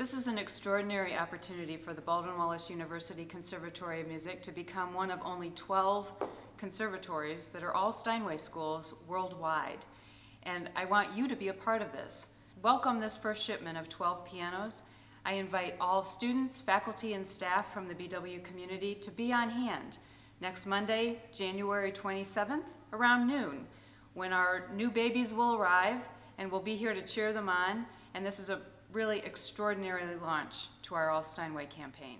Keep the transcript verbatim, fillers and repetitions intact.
This is an extraordinary opportunity for the Baldwin Wallace University Conservatory of Music to become one of only twelve conservatories that are all Steinway schools worldwide. And I want you to be a part of this. Welcome this first shipment of twelve pianos. I invite all students, faculty, and staff from the B W community to be on hand next Monday, January twenty-seventh, around noon, when our new babies will arrive, and we'll be here to cheer them on. And this is a really extraordinary launch to our All Steinway campaign.